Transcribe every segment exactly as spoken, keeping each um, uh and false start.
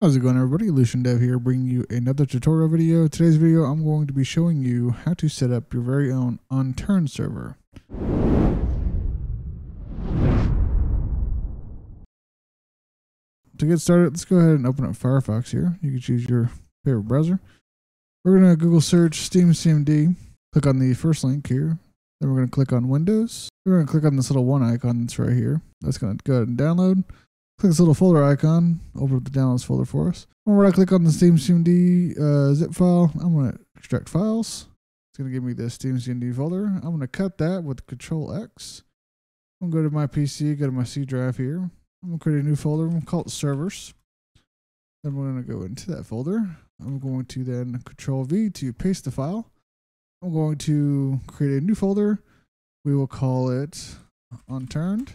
How's it going, everybody? Lucian Dev here, bringing you another tutorial video. Today's video, I'm going to be showing you how to set up your very own Unturned server. To get started, let's go ahead and open up Firefox here. You can choose your favorite browser. We're going to Google search SteamCMD. Click on the first link here. Then we're going to click on Windows. We're going to click on this little one icon that's right here. That's going to go ahead and download. Click this little folder icon, open up the downloads folder for us. When I click on the SteamCMD uh, zip file, I'm going to extract files. It's going to give me the SteamCMD folder. I'm going to cut that with Control X. I'm going to go to my P C, go to my C drive here. I'm going to create a new folder. I'm going to call it servers. Then we're going to go into that folder. I'm going to then Control V to paste the file. I'm going to create a new folder. We will call it Unturned.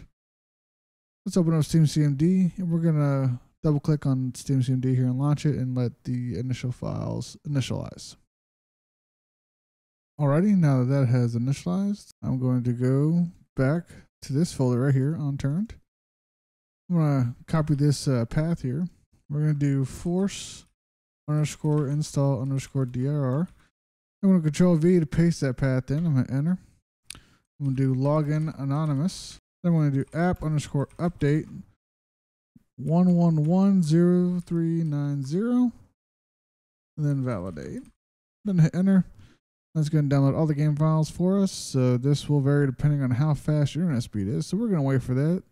Let's open up SteamCMD, and we're gonna double click on SteamCMD here and launch it and let the initial files initialize. Alrighty, now that that has initialized, I'm going to go back to this folder right here, Unturned. I'm gonna copy this uh, path here. We're gonna do force underscore install underscore D R R. I'm gonna Control V to paste that path in. I'm gonna enter. I'm gonna do login anonymous. Then I'm going to do app underscore update one one one zero three nine zero, and then validate. Then hit enter. That's going to download all the game files for us. So this will vary depending on how fast your internet speed is. So we're going to wait for that.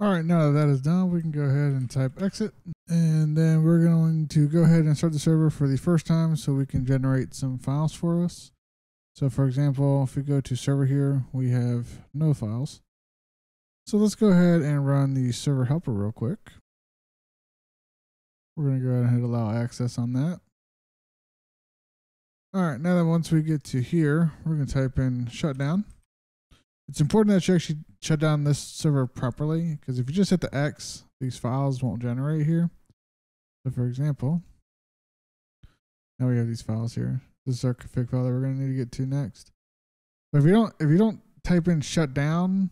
All right, now that that is done, we can go ahead and type exit. And then we're going to go ahead and start the server for the first time so we can generate some files for us. So for example, if we go to server here, we have no files. So let's go ahead and run the server helper real quick. We're gonna go ahead and hit allow access on that. All right, now that once we get to here, we're gonna type in shutdown. It's important that you actually shut down this server properly, because if you just hit the X, these files won't generate here. So for example, now we have these files here. This is our config file that we're going to need to get to next. But if you don't, if you don't type in shutdown,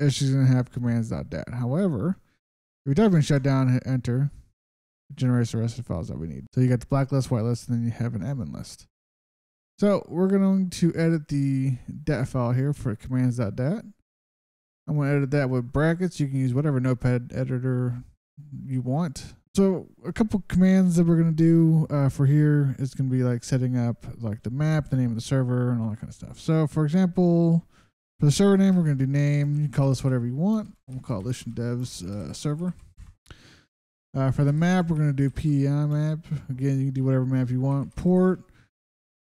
it's just going to have commands.dat. However, if you type in shutdown and hit enter, it generates the rest of the files that we need. So you got the blacklist, whitelist, and then you have an admin list. So we're going to edit the dat file here for commands.dat. I'm going to edit that with brackets. You can use whatever notepad editor you want. So a couple commands that we're going to do uh, for here is going to be like setting up like the map, the name of the server, and all that kind of stuff. So for example, for the server name, we're going to do name. You can call this whatever you want. We'll call it Lucian Dev's uh, server. Uh, for the map, we're going to do P E I map. Again, you can do whatever map you want. Port.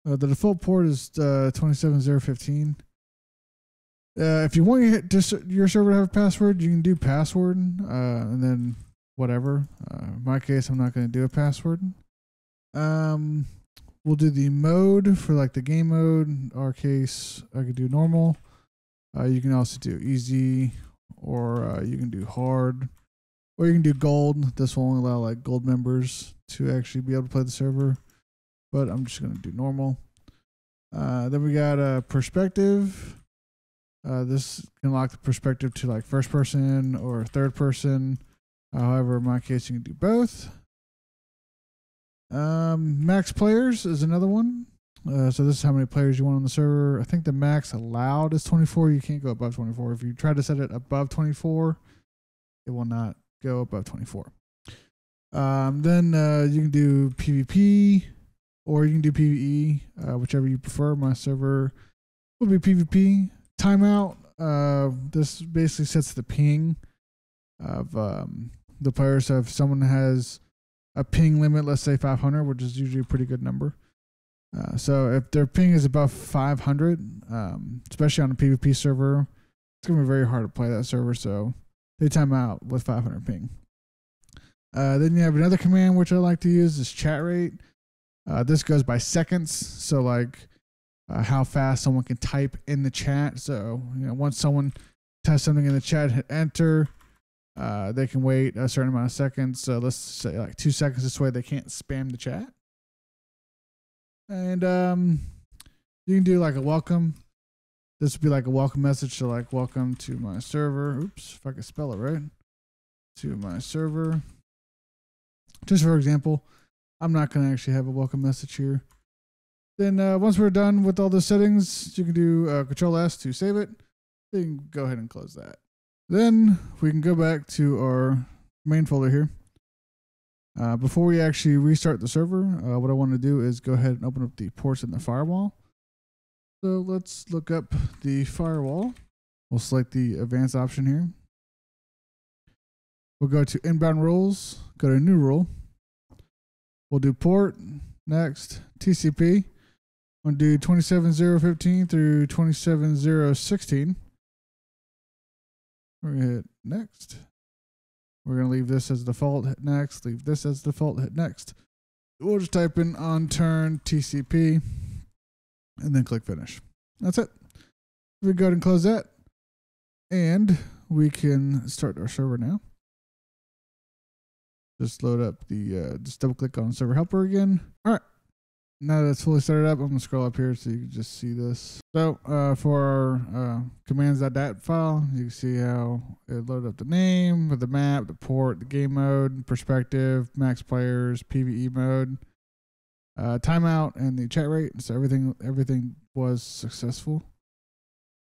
Uh, the default port is uh, twenty-seven zero fifteen. Uh, if you want your, your server to have a password, you can do password uh, and then whatever. Uh, in my case, I'm not going to do a password. Um, we'll do the mode for like the game mode. In our case, I could do normal. Uh, you can also do easy, or uh, you can do hard, or you can do gold. This will only allow like gold members to actually be able to play the server, but I'm just going to do normal. Uh, then we got a perspective. Uh, this can lock the perspective to like first person or third person. However, in my case, you can do both. Um, max players is another one. Uh, so this is how many players you want on the server. I think the max allowed is twenty-four. You can't go above twenty-four. If you try to set it above twenty-four, it will not go above twenty-four. Um, then uh, you can do PvP, or you can do PvE, uh, whichever you prefer. My server will be PvP. Timeout. Uh, this basically sets the ping of um, the players. So if someone has a ping limit, let's say five hundred, which is usually a pretty good number. Uh, so if their ping is above five hundred, um, especially on a PvP server, it's going to be very hard to play that server. So they time out with five hundred ping. Uh, then you have another command, which I like to use, is chat rate. Uh, this goes by seconds. So like uh, how fast someone can type in the chat. So you know, once someone types something in the chat, hit enter. Uh, they can wait a certain amount of seconds. So let's say like two seconds this way. They can't spam the chat. And um, you can do like a welcome. This would be like a welcome message. So like, welcome to my server. Oops, if I could spell it right. To my server. just for example. I'm not going to actually have a welcome message here. Then uh, once we're done with all the settings, you can do uh, control S to save it. Then go ahead and close that. Then we can go back to our main folder here. Uh, before we actually restart the server, uh, what I want to do is go ahead and open up the ports in the firewall. So let's look up the firewall. We'll select the advanced option here. We'll go to inbound rules, go to new rule. We'll do port, next, T C P. I'm going to do twenty-seven zero fifteen through twenty-seven zero sixteen. We're going to hit next. We're going to leave this as default, hit next, leave this as default, hit next. We'll just type in unturned T C P and then click finish. That's it. We go ahead and close that. And we can start our server now. Just load up the, uh, just double click on server helper again. All right. Now that it's fully started up, I'm going to scroll up here so you can just see this. So uh, for our uh, commands dot dat file, you can see how it loaded up the name, the map, the port, the game mode, perspective, max players, P V E mode, uh, timeout, and the chat rate. So everything, everything was successful.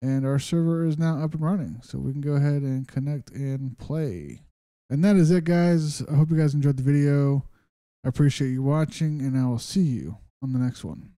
And our server is now up and running. So we can go ahead and connect and play. And that is it, guys. I hope you guys enjoyed the video. I appreciate you watching, and I will see you on the next one.